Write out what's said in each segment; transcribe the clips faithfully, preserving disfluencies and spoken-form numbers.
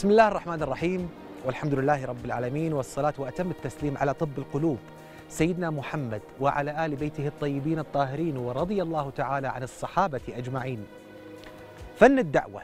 بسم الله الرحمن الرحيم، والحمد لله رب العالمين، والصلاة وأتم التسليم على طب القلوب سيدنا محمد وعلى آل بيته الطيبين الطاهرين، ورضي الله تعالى عن الصحابة أجمعين. فن الدعوة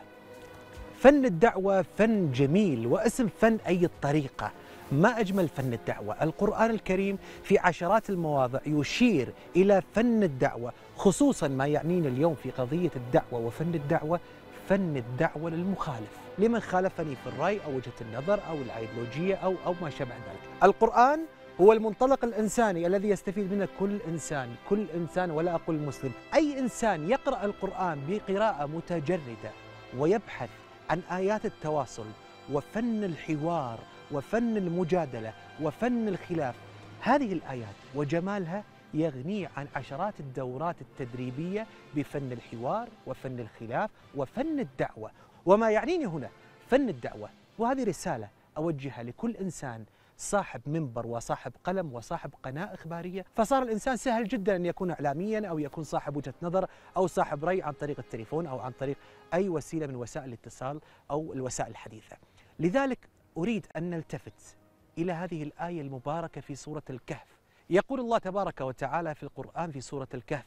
فن الدعوة فن جميل، واسم فن أي الطريقة. ما أجمل فن الدعوة. القرآن الكريم في عشرات المواضع يشير إلى فن الدعوة، خصوصا ما يعنينا اليوم في قضية الدعوة وفن الدعوة، فن الدعوة للمخالف، لمن خالفني في الرأي أو وجهة النظر أو الأيديولوجية أو أو ما شابه ذلك. القرآن هو المنطلق الإنساني الذي يستفيد منه كل إنسان، كل إنسان ولا أقول مسلم، أي إنسان يقرأ القرآن بقراءة متجردة ويبحث عن آيات التواصل وفن الحوار وفن المجادلة وفن الخلاف. هذه الآيات وجمالها يغني عن عشرات الدورات التدريبية بفن الحوار وفن الخلاف وفن الدعوة. وما يعنيني هنا فن الدعوة، وهذه رسالة أوجهها لكل إنسان صاحب منبر وصاحب قلم وصاحب قناة إخبارية. فصار الإنسان سهل جدا أن يكون إعلاميا أو يكون صاحب وجهة نظر أو صاحب رأي عن طريق التليفون أو عن طريق أي وسيلة من وسائل الاتصال أو الوسائل الحديثة. لذلك أريد أن نلتفت إلى هذه الآية المباركة في سورة الكهف. يقول الله تبارك وتعالى في القرآن في سورة الكهف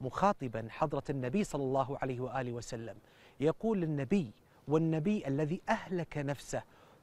مخاطبا حضرة النبي صلى الله عليه وآله وسلم، يقول للنبي والنبي الذي أهلك نفسه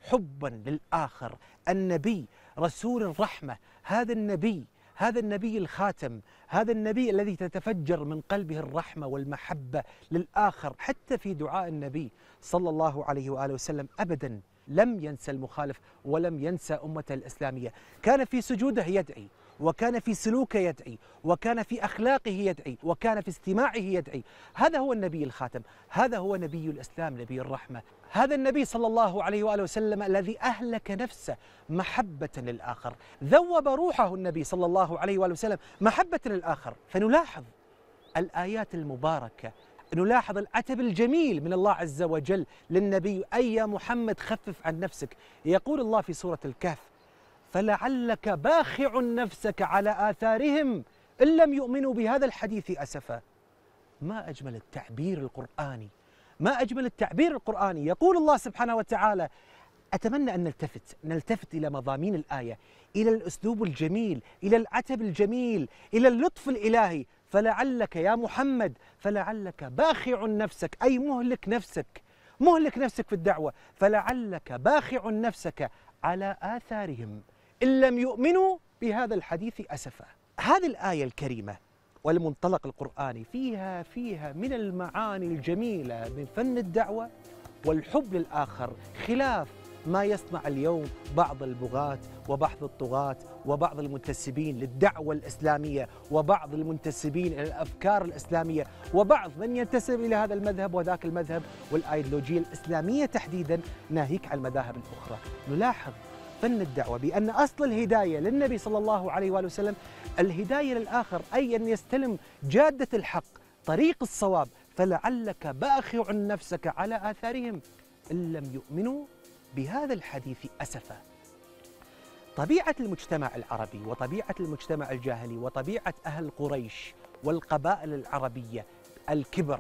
حبا للآخر، النبي رسول الرحمة، هذا النبي هذا النبي الخاتم، هذا النبي الذي تتفجر من قلبه الرحمة والمحبة للآخر. حتى في دعاء النبي صلى الله عليه وآله وسلم أبدا لم ينسى المخالف ولم ينسى أمته الإسلامية. كان في سجوده يدعي، وكان في سلوكه يدعي، وكان في أخلاقه يدعي، وكان في استماعه يدعي. هذا هو النبي الخاتم، هذا هو نبي الإسلام، نبي الرحمة، هذا النبي صلى الله عليه وآله وسلم الذي أهلك نفسه محبة للآخر، ذوب روحه النبي صلى الله عليه وآله وسلم محبة للآخر. فنلاحظ الآيات المباركة، نلاحظ العتب الجميل من الله عز وجل للنبي، أي يا محمد خفف عن نفسك. يقول الله في سورة الكهف فلعلك باخع نفسك على آثارهم إن لم يؤمنوا بهذا الحديث أسفا. ما أجمل التعبير القرآني، ما أجمل التعبير القرآني. يقول الله سبحانه وتعالى، أتمنى أن نلتفت نلتفت إلى مضامين الآية، إلى الأسلوب الجميل، إلى العتب الجميل، إلى اللطف الإلهي. فلعلك يا محمد، فلعلك باخع نفسك، أي مهلك نفسك، مهلك نفسك في الدعوة. فلعلك باخع نفسك على آثارهم إن لم يؤمنوا بهذا الحديث أسفا. هذه الآية الكريمة والمنطلق القرآني فيها فيها من المعاني الجميلة من فن الدعوة والحب للآخر، خلاف ما يصنع اليوم بعض البغاة وبعض الطغاة وبعض المنتسبين للدعوة الإسلامية وبعض المنتسبين إلى الأفكار الإسلامية وبعض من ينتسب إلى هذا المذهب وذاك المذهب والأيديولوجية الإسلامية تحديدا، ناهيك عن المذاهب الأخرى. نلاحظ فن الدعوة بأن أصل الهداية للنبي صلى الله عليه وآله وسلم الهداية للآخر، أي أن يستلم جادة الحق، طريق الصواب. فلعلك باخع نفسك على آثارهم إن لم يؤمنوا بهذا الحديث أسفا. طبيعة المجتمع العربي وطبيعة المجتمع الجاهلي وطبيعة أهل قريش والقبائل العربية الكبر،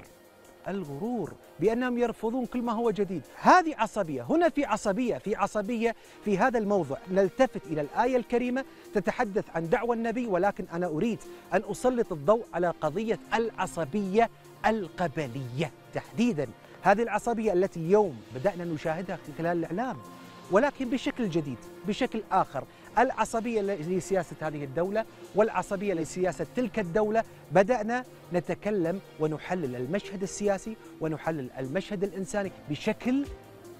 الغرور، بأنهم يرفضون كل ما هو جديد. هذه عصبية، هنا في عصبية، في عصبية في هذا الموضوع. نلتفت إلى الآية الكريمة تتحدث عن دعوة النبي، ولكن أنا أريد أن أسلط الضوء على قضية العصبية القبلية تحديداً. هذه العصبية التي اليوم بدأنا نشاهدها خلال الإعلام، ولكن بشكل جديد، بشكل آخر. العصبية لسياسة هذه الدولة والعصبية لسياسة تلك الدولة. بدأنا نتكلم ونحلل المشهد السياسي ونحلل المشهد الإنساني بشكل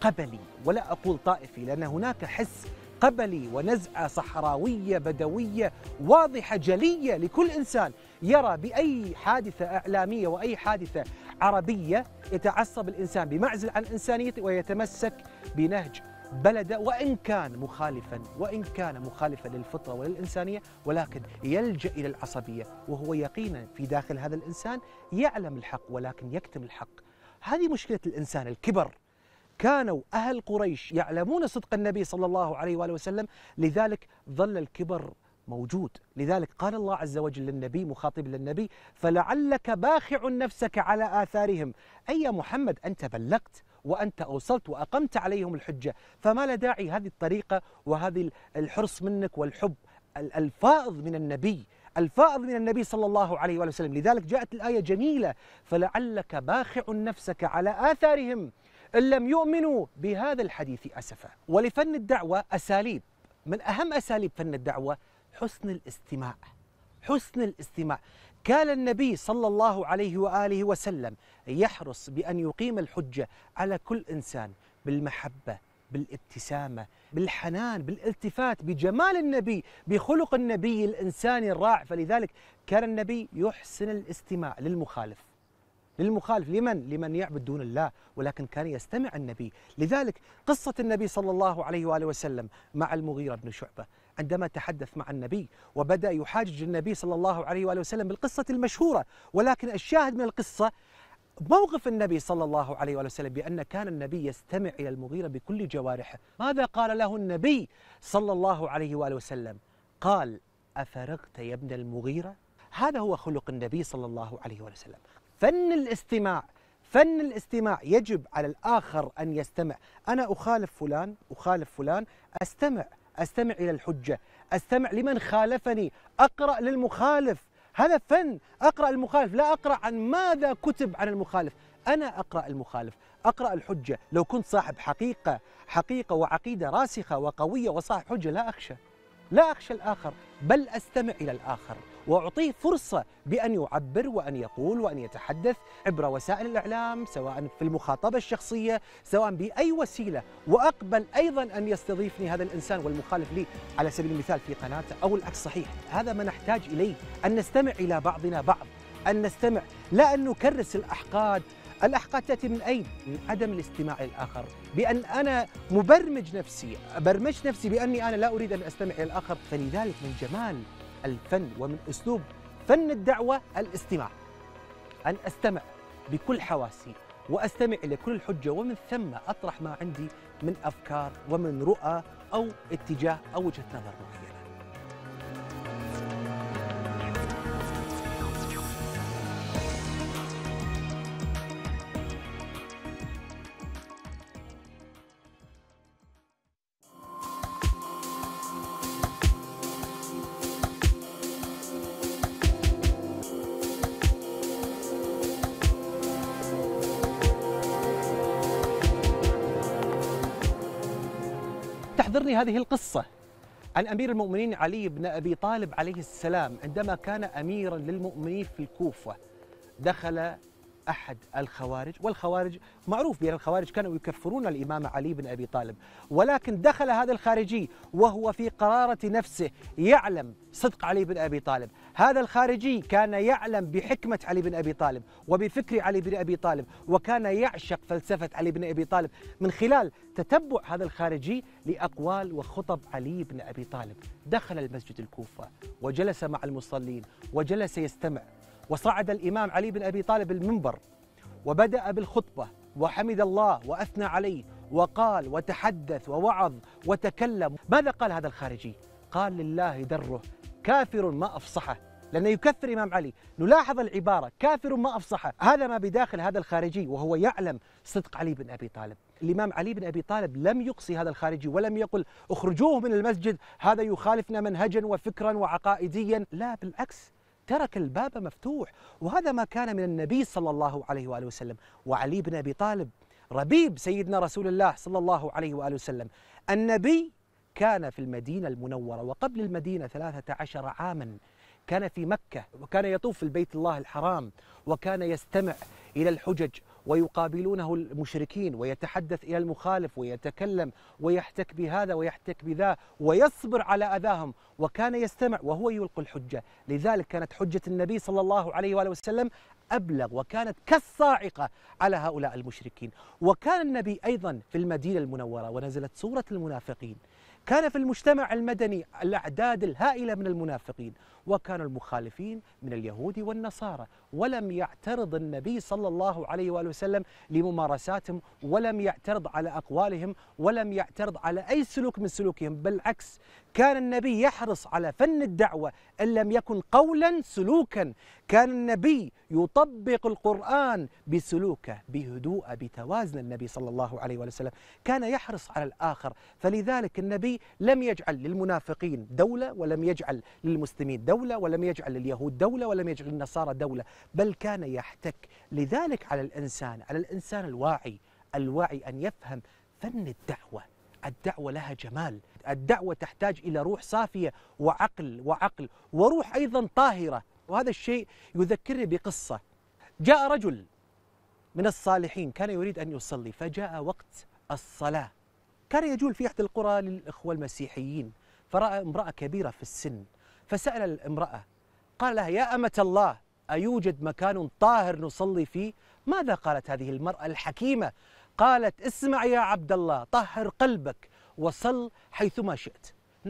قبلي، ولا أقول طائفي، لأن هناك حس قبلي ونزعة صحراوية بدوية واضحة جلية لكل إنسان يرى بأي حادثة إعلامية وأي حادثة عربية يتعصب الإنسان بمعزل عن إنسانيته ويتمسك بنهج بلده، وإن كان مخالفا وإن كان مخالفا للفطرة وللإنسانية، ولكن يلجأ إلى العصبية وهو يقينا في داخل هذا الإنسان يعلم الحق ولكن يكتم الحق. هذه مشكلة الإنسان الكبر. كانوا أهل قريش يعلمون صدق النبي صلى الله عليه وآله وسلم، لذلك ظل الكبر موجود. لذلك قال الله عز وجل للنبي مخاطب للنبي فلعلك باخع نفسك على آثارهم، أي يا محمد أنت بلغت وأنت أوصلت وأقمت عليهم الحجة، فما لا داعي هذه الطريقة وهذه الحرص منك والحب الفائض من النبي الفائض من النبي صلى الله عليه وآله وسلم. لذلك جاءت الآية جميلة: فلعلك باخع نفسك على آثارهم إن لم يؤمنوا بهذا الحديث أسفا. ولفن الدعوة أساليب، من أهم أساليب فن الدعوة حسن الاستماع. حسن الاستماع، كان النبي صلى الله عليه وآله وسلم يحرص بأن يقيم الحجة على كل إنسان بالمحبة، بالابتسامة، بالحنان، بالالتفات، بجمال النبي، بخلق النبي الإنساني الرائع. فلذلك كان النبي يحسن الاستماع للمخالف للمخالف لمن؟ لمن يعبد دون الله، ولكن كان يستمع النبي. لذلك قصة النبي صلى الله عليه وآله وسلم مع المغيرة بن شعبة، عندما تحدث مع النبي وبدأ يحاجج النبي صلى الله عليه وآله وسلم بالقصة المشهورة، ولكن الشاهد من القصة موقف النبي صلى الله عليه وآله وسلم، بأن كان النبي يستمع إلى المغيرة بكل جوارحه. ماذا قال له النبي صلى الله عليه وآله وسلم؟ قال: أفرغت يا ابن المغيرة؟ هذا هو خلق النبي صلى الله عليه وآله وسلم. فن الاستماع، فن الاستماع، يجب على الآخر أن يستمع. أنا أخالف فلان، أخالف فلان، أستمع، أستمع إلى الحجة، أستمع لمن خالفني، أقرأ للمخالف، هذا فن. أقرأ المخالف، لا أقرأ عن ماذا كتب عن المخالف، أنا أقرأ المخالف، أقرأ الحجة. لو كنت صاحب حقيقة حقيقة وعقيدة راسخة وقوية وصاحب حجة، لا أخشى لا أخشى الآخر، بل أستمع إلى الآخر وأعطيه فرصة بأن يعبر وأن يقول وأن يتحدث عبر وسائل الإعلام، سواء في المخاطبة الشخصية، سواء بأي وسيلة. وأقبل أيضا أن يستضيفني هذا الإنسان والمخالف لي على سبيل المثال في قناته، أو العكس صحيح. هذا ما نحتاج إليه، أن نستمع إلى بعضنا بعض، أن نستمع، لا أن نكرس الأحقاد. الأحقاد تأتي من أين؟ من عدم الاستماع للآخر، بأن أنا مبرمج نفسي، برمج نفسي بأني أنا لا أريد أن أستمع إلى الآخر. فلذلك من جمال الفن ومن أسلوب فن الدعوة الاستماع، أن أستمع بكل حواسي وأستمع إلى كل الحجة، ومن ثم أطرح ما عندي من أفكار ومن رؤى أو اتجاه أو وجهة نظر معينة. تحضرني هذه القصة عن أمير المؤمنين علي بن أبي طالب عليه السلام، عندما كان أميراً للمؤمنين في الكوفة، دخل أحد الخوارج، والخوارج معروف بأن الخوارج كانوا يكفرون الإمام علي بن أبي طالب، ولكن دخل هذا الخارجي وهو في قرارة نفسه، يعلم صدق علي بن أبي طالب. هذا الخارجي كان يعلم بحكمة علي بن أبي طالب وبفكر علي بن أبي طالب، وكان يعشق فلسفة علي بن أبي طالب من خلال تتبع هذا الخارجي لأقوال وخطب علي بن أبي طالب. دخل المسجد الكوفة وجلس مع المصلين وجلس يستمع، وصعد الإمام علي بن أبي طالب المنبر وبدأ بالخطبة، وحمد الله وأثنى عليه وقال وتحدث ووعظ وتكلم. ماذا قال هذا الخارجي؟ قال: لله دره، كافر ما أفصحه، لأنه يكفر إمام علي. نلاحظ العبارة، كافر ما أفصحه، هذا ما بداخل هذا الخارجي وهو يعلم صدق علي بن أبي طالب. الإمام علي بن أبي طالب لم يقصي هذا الخارجي ولم يقل اخرجوه من المسجد، هذا يخالفنا منهجا وفكرا وعقائديا، لا بالعكس، ترك الباب مفتوح. وهذا ما كان من النبي صلى الله عليه وآله وسلم وعلي بن أبي طالب، ربيب سيدنا رسول الله صلى الله عليه وآله وسلم. النبي كان في المدينة المنورة وقبل المدينة ثلاثة عشر عاما، كان في مكة وكان يطوف في البيت الله الحرام، وكان يستمع إلى الحجج ويقابلونه المشركين، ويتحدث إلى المخالف ويتكلم ويحتك بهذا ويحتك بذا ويصبر على أذاهم، وكان يستمع وهو يلقي الحجة. لذلك كانت حجة النبي صلى الله عليه وآله وسلم أبلغ، وكانت كالصاعقة على هؤلاء المشركين. وكان النبي أيضا في المدينة المنورة ونزلت سورة المنافقين، كان في المجتمع المدني الأعداد الهائلة من المنافقين، وكانوا المخالفين من اليهود والنصارى، ولم يعترض النبي صلى الله عليه وآله وسلم لممارساتهم، ولم يعترض على أقوالهم، ولم يعترض على أي سلوك من سلوكهم، بالعكس كان النبي يحرص على فن الدعوة إن لم يكن قولا سلوكا. كان النبي يطالب يطبق القرآن بسلوكه بهدوءه بتوازن. النبي صلى الله عليه وسلم كان يحرص على الآخر، فلذلك النبي لم يجعل للمنافقين دولة، ولم يجعل للمسلمين دولة، ولم يجعل لليهود دولة، ولم يجعل للنصارى دولة، بل كان يحتك. لذلك على الإنسان على الإنسان الواعي الواعي أن يفهم فن الدعوة. الدعوة لها جمال، الدعوة تحتاج إلى روح صافية وعقل وعقل وروح أيضا طاهرة. وهذا الشيء يذكرني بقصة. جاء رجل من الصالحين كان يريد أن يصلي، فجاء وقت الصلاة. كان يجول في إحدى القرى للإخوة المسيحيين، فرأى امرأة كبيرة في السن، فسأل الامرأة قال لها: يا أمة الله، أيوجد مكان طاهر نصلي فيه؟ ماذا قالت هذه المرأة الحكيمة؟ قالت: اسمع يا عبد الله، طهر قلبك وصل حيثما شئت.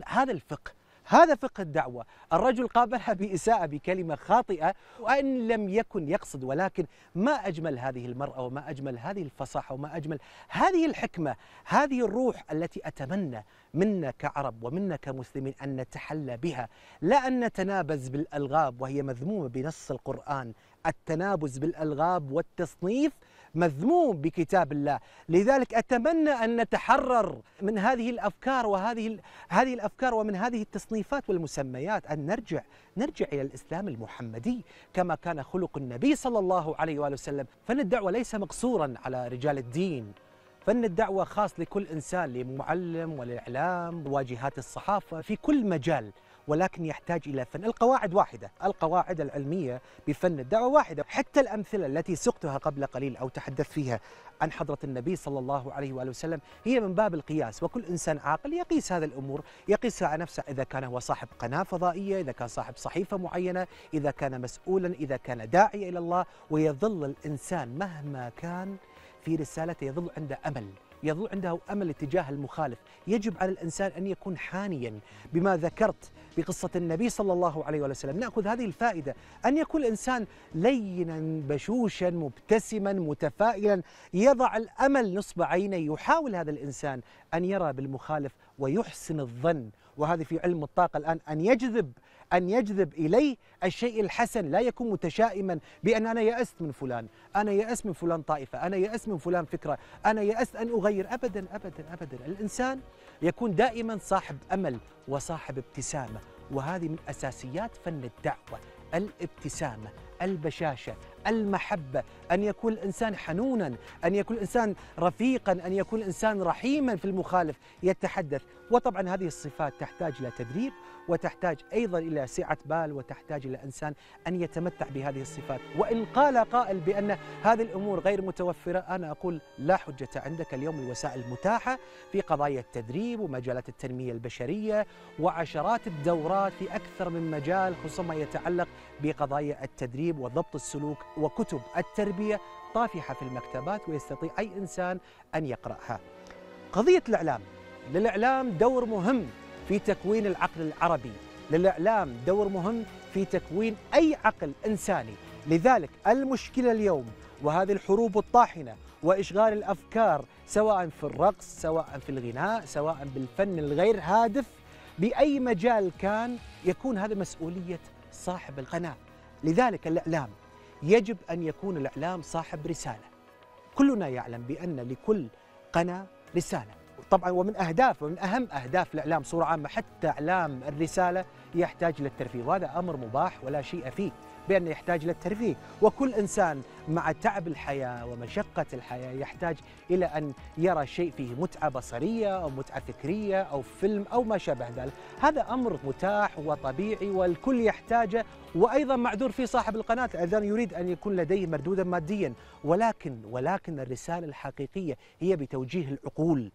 هذا الفقه، هذا فقه الدعوة. الرجل قابلها بإساءة بكلمة خاطئة وإن لم يكن يقصد، ولكن ما أجمل هذه المرأة، وما أجمل هذه الفصاحة، وما أجمل هذه الحكمة، هذه الروح التي أتمنى منا كعرب ومنا كمسلمين أن نتحلى بها، لا أن نتنابز بالألغاب وهي مذمومة بنص القرآن. التنابز بالألغاب والتصنيف مذموم بكتاب الله. لذلك أتمنى أن نتحرر من هذه الأفكار وهذه هذه الأفكار ومن هذه التصنيفات والمسميات، أن نرجع نرجع إلى الإسلام المحمدي كما كان خلق النبي صلى الله عليه وآله وسلم. فن الدعوة ليس مقصورا على رجال الدين، فن الدعوة خاص لكل إنسان، للمعلم والإعلام وواجهات الصحافة في كل مجال، ولكن يحتاج إلى فن. القواعد واحدة، القواعد العلمية بفن الدعوة واحدة. حتى الأمثلة التي سقتها قبل قليل أو تحدث فيها عن حضرة النبي صلى الله عليه وآله وسلم هي من باب القياس، وكل إنسان عاقل يقيس هذه الأمور، يقيسها على نفسه، إذا كان هو صاحب قناة فضائية، إذا كان صاحب صحيفة معينة، إذا كان مسؤولا، إذا كان داعية إلى الله. ويظل الإنسان مهما كان في رسالته يظل عنده أمل، يظل عنده أمل اتجاه المخالف. يجب على الإنسان أن يكون حانيا. بما ذكرت بقصة النبي صلى الله عليه وسلم نأخذ هذه الفائدة، أن يكون الإنسان لينا بشوشا مبتسما متفائلا، يضع الأمل نصب عينيه. يحاول هذا الإنسان أن يرى بالمخالف ويحسن الظن، وهذا في علم الطاقة الآن، أن يجذب أن يجذب إليه الشيء الحسن. لا يكون متشائما بأن أنا يأست من فلان، أنا يأست من فلان طائفة، أنا يأست من فلان فكرة، أنا يأست أن أغير. أبدا أبدا أبدا. الإنسان يكون دائما صاحب أمل وصاحب ابتسامة، وهذه من أساسيات فن الدعوة: الابتسامة، البشاشة، المحبة، أن يكون الإنسان حنونا، أن يكون الإنسان رفيقا، أن يكون الإنسان رحيما في المخالف يتحدث. وطبعا هذه الصفات تحتاج إلى تدريب، وتحتاج أيضا إلى سعة بال، وتحتاج إلى إنسان أن يتمتع بهذه الصفات. وإن قال قائل بأن هذه الأمور غير متوفرة، أنا أقول لا حجة عندك. اليوم الوسائل متاحة في قضايا التدريب ومجالات التنمية البشرية وعشرات الدورات في أكثر من مجال، خصوصا ما يتعلق بقضايا التدريب وضبط السلوك، وكتب التربية طافحة في المكتبات ويستطيع أي إنسان أن يقرأها. قضية الإعلام، للإعلام دور مهم في تكوين العقل العربي، للإعلام دور مهم في تكوين أي عقل إنساني. لذلك المشكلة اليوم وهذه الحروب الطاحنة وإشغال الأفكار، سواء في الرقص، سواء في الغناء، سواء بالفن الغير هادف، بأي مجال كان، يكون هذا مسؤولية صاحب القناة. لذلك الإعلام يجب أن يكون الإعلام صاحب رسالة. كلنا يعلم بأن لكل قناة رسالة طبعا، ومن أهداف ومن أهم أهداف الإعلام صورة عامة حتى إعلام الرسالة يحتاج إلى الترفيه، وهذا أمر مباح ولا شيء فيه بأنه يحتاج إلى الترفيه. وكل إنسان مع تعب الحياة ومشقة الحياة يحتاج إلى أن يرى شيء فيه متعة بصرية أو متعة فكرية أو فيلم أو ما شابه ذلك. هذا أمر متاح وطبيعي والكل يحتاجه، وأيضا معذور في صاحب القناة الذي يريد أن يكون لديه مردودا ماديا. ولكن ولكن الرسالة الحقيقية هي بتوجيه العقول،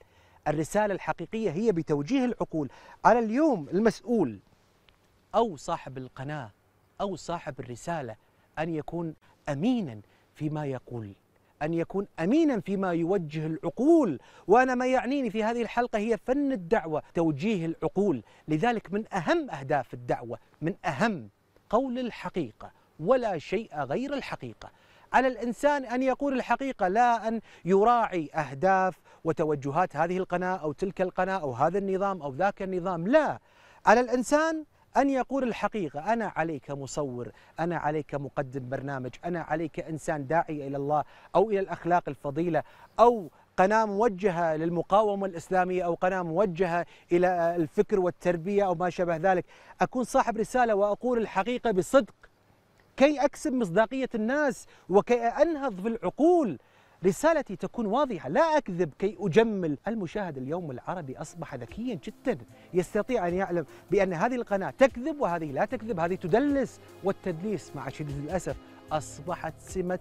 الرسالة الحقيقية هي بتوجيه العقول. على اليوم المسؤول أو صاحب القناة أو صاحب الرسالة أن يكون أمينا فيما يقول، أن يكون أمينا فيما يوجه العقول. وأنا ما يعنيني في هذه الحلقة هي فن الدعوة، توجيه العقول. لذلك من أهم أهداف الدعوة، من أهم قول الحقيقة ولا شيء غير الحقيقة. على الإنسان أن يقول الحقيقة، لا أن يراعي أهداف وتوجهات هذه القناة أو تلك القناة أو هذا النظام أو ذاك النظام. لا، على الإنسان أن يقول الحقيقة: أنا عليك مصور، أنا عليك مقدم برنامج، أنا عليك إنسان داعي إلى الله أو إلى الأخلاق الفضيلة، أو قناة موجهة للمقاومة الإسلامية، أو قناة موجهة إلى الفكر والتربية أو ما شابه ذلك. أكون صاحب رسالة وأقول الحقيقة بصدق كي أكسب مصداقية الناس وكي أنهض في العقول. رسالتي تكون واضحة، لا أكذب كي أجمل. المشاهد اليوم العربي أصبح ذكيا جدا، يستطيع أن يعلم بأن هذه القناة تكذب وهذه لا تكذب، هذه تدلس. والتدليس مع شديد الأسف أصبحت سمة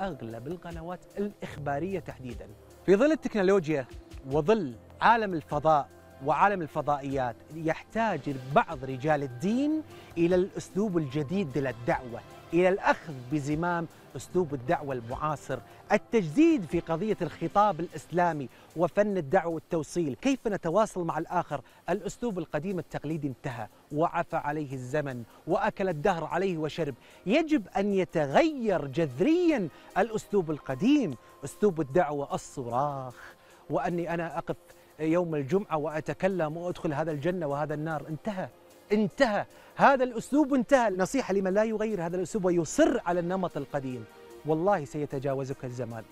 أغلب القنوات الإخبارية تحديدا. في ظل التكنولوجيا وظل عالم الفضاء وعالم الفضائيات، يحتاج بعض رجال الدين إلى الأسلوب الجديد للدعوة، إلى الأخذ بزمام أسلوب الدعوة المعاصر، التجديد في قضية الخطاب الإسلامي وفن الدعوة والتوصيل. كيف نتواصل مع الآخر؟ الأسلوب القديم التقليدي انتهى وعفى عليه الزمن وأكل الدهر عليه وشرب. يجب أن يتغير جذريا الأسلوب القديم، أسلوب الدعوة الصراخ، وأني أنا أقف يوم الجمعة وأتكلم وأدخل هذا الجنة وهذا النار. انتهى انتهى هذا الأسلوب، انتهى. نصيحة لمن لا يغير هذا الأسلوب ويصر على النمط القديم: والله سيتجاوزك الزمان،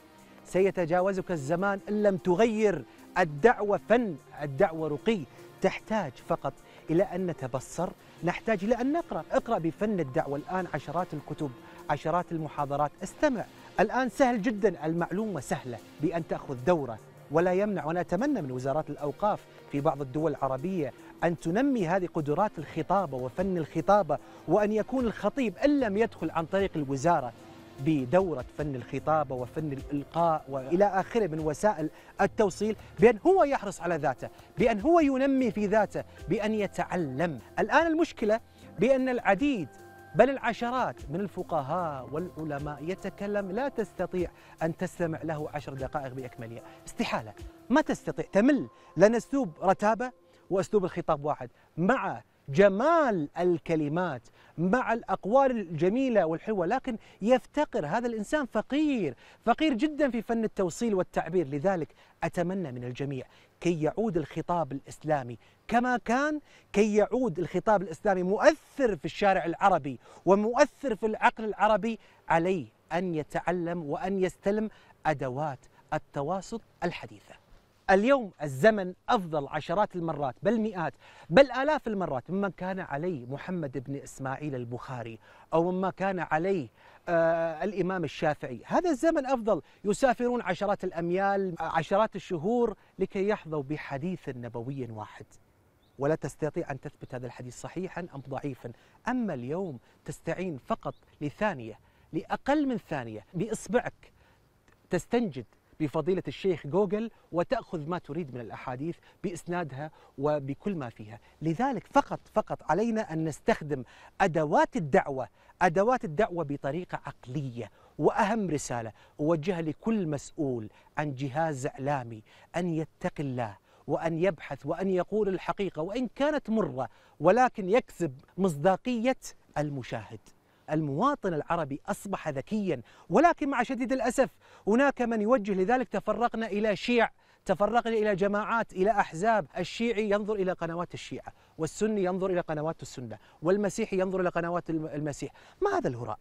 سيتجاوزك الزمان إن لم تغير. الدعوة فن، الدعوة رقي، تحتاج فقط إلى أن نتبصر، نحتاج إلى أن نقرأ. اقرأ بفن الدعوة الآن، عشرات الكتب، عشرات المحاضرات، استمع. الآن سهل جدا، المعلومة سهلة بأن تأخذ دورة ولا يمنع. وأنا أتمنى من وزارات الأوقاف في بعض الدول العربية أن تنمي هذه قدرات الخطابة وفن الخطابة، وأن يكون الخطيب إن لم يدخل عن طريق الوزارة بدورة فن الخطابة وفن الإلقاء وإلى آخره من وسائل التوصيل، بأن هو يحرص على ذاته، بأن هو ينمي في ذاته، بأن يتعلم. الآن المشكلة بأن العديد بل العشرات من الفقهاء والعلماء يتكلم لا تستطيع أن تستمع له عشر دقائق بأكملها، استحالة، ما تستطيع، تمل. لأن أسلوب رتابة وأسلوب الخطاب واحد، مع جمال الكلمات، مع الأقوال الجميلة والحلوة، لكن يفتقر هذا الإنسان، فقير فقير جدا في فن التوصيل والتعبير. لذلك أتمنى من الجميع كي يعود الخطاب الإسلامي كما كان، كي يعود الخطاب الإسلامي مؤثر في الشارع العربي ومؤثر في العقل العربي. عليه أن يتعلم وأن يستلم أدوات التواصل الحديثة. اليوم الزمن أفضل عشرات المرات، بل مئات، بل آلاف المرات، مما كان عليه محمد بن إسماعيل البخاري، أو مما كان عليه آه الإمام الشافعي. هذا الزمن أفضل، يسافرون عشرات الأميال، عشرات الشهور، لكي يحظوا بحديث نبوي واحد، ولا تستطيع أن تثبت هذا الحديث صحيحا أم ضعيفا. أما اليوم تستعين فقط لثانية، لأقل من ثانية، بإصبعك تستنجد بفضيلة الشيخ جوجل وتأخذ ما تريد من الأحاديث بإسنادها وبكل ما فيها. لذلك فقط فقط علينا أن نستخدم أدوات الدعوة أدوات الدعوة بطريقة عقلية. وأهم رسالة أوجهها لكل مسؤول عن جهاز إعلامي: أن يتقي الله، وأن يبحث، وأن يقول الحقيقة وإن كانت مرة، ولكن يكسب مصداقية المشاهد. المواطن العربي أصبح ذكيا، ولكن مع شديد الأسف هناك من يوجه. لذلك تفرقنا إلى شيع، تفرقنا إلى جماعات، إلى أحزاب. الشيعي ينظر إلى قنوات الشيعة، والسني ينظر إلى قنوات السنة، والمسيحي ينظر إلى قنوات المسيح. ما هذا الهراء؟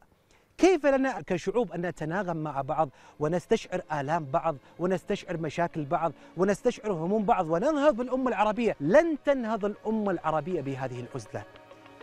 كيف لنا كشعوب أن نتناغم مع بعض ونستشعر آلام بعض، ونستشعر مشاكل بعض، ونستشعر هموم بعض، وننهض بالأمة العربية؟ لن تنهض الأمة العربية بهذه العزلة.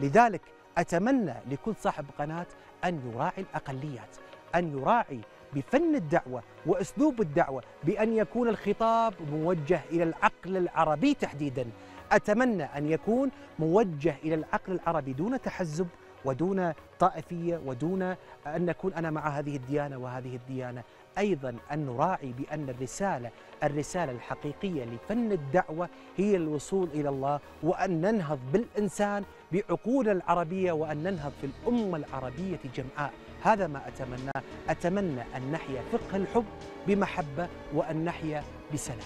لذلك أتمنى لكل صاحب قناة أن يراعي الأقليات، أن يراعي بفن الدعوة وأسلوب الدعوة، بأن يكون الخطاب موجه إلى العقل العربي تحديدا. أتمنى أن يكون موجه إلى العقل العربي دون تحزب ودون طائفية، ودون أن نكون أنا مع هذه الديانة وهذه الديانة. أيضا أن نراعي بأن الرسالة الرسالة الحقيقية لفن الدعوة هي الوصول إلى الله، وأن ننهض بالإنسان بعقول العربية، وأن ننهض في الأمة العربية جمعاء. هذا ما أتمناه. أتمنى أن نحيا فقه الحب بمحبة، وأن نحيا بسلام.